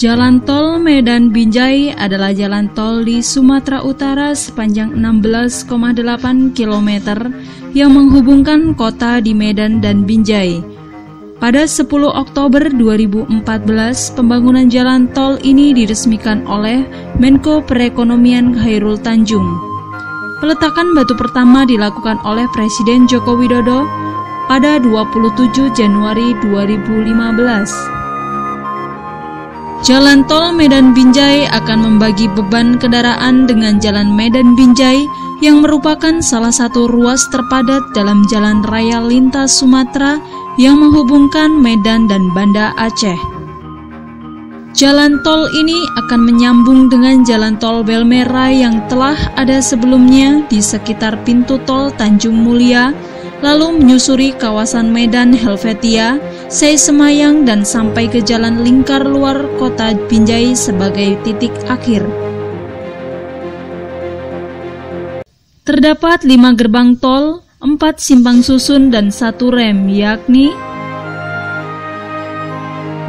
Jalan tol Medan Binjai adalah jalan tol di Sumatera Utara sepanjang 16,8 km yang menghubungkan kota di Medan dan Binjai. Pada 10 Oktober 2014, pembangunan jalan tol ini diresmikan oleh Menko Perekonomian Khairul Tanjung. Peletakan batu pertama dilakukan oleh Presiden Joko Widodo pada 27 Januari 2015. Jalan tol Medan Binjai akan membagi beban kendaraan dengan Jalan Medan Binjai yang merupakan salah satu ruas terpadat dalam Jalan Raya Lintas Sumatera yang menghubungkan Medan dan Banda Aceh. Jalan tol ini akan menyambung dengan Jalan Tol Belmera yang telah ada sebelumnya di sekitar pintu tol Tanjung Mulia, lalu menyusuri kawasan Medan Helvetia, Sei Semayang, dan sampai ke jalan lingkar luar kota Binjai sebagai titik akhir. Terdapat 5 gerbang tol, 4 simpang susun, dan 1 rem, yakni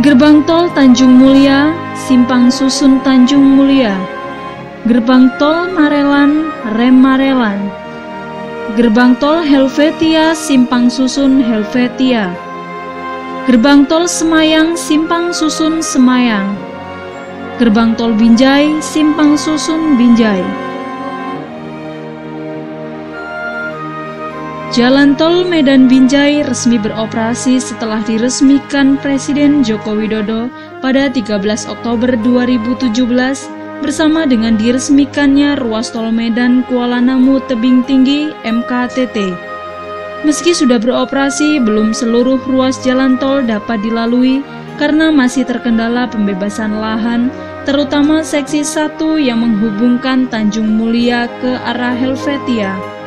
Gerbang Tol Tanjung Mulia, Simpang Susun Tanjung Mulia, Gerbang Tol Marelan, Rem Marelan, Gerbang Tol Helvetia, Simpang Susun Helvetia, Gerbang Tol Semayang, Simpang Susun Semayang, Gerbang Tol Binjai, Simpang Susun Binjai. Jalan Tol Medan Binjai resmi beroperasi setelah diresmikan Presiden Joko Widodo pada 13 Oktober 2017. Bersama dengan diresmikannya Ruas Tol Medan Kuala Namu Tebing Tinggi (MKTT). Meski sudah beroperasi, belum seluruh ruas jalan tol dapat dilalui karena masih terkendala pembebasan lahan, terutama seksi 1 yang menghubungkan Tanjung Mulia ke arah Helvetia.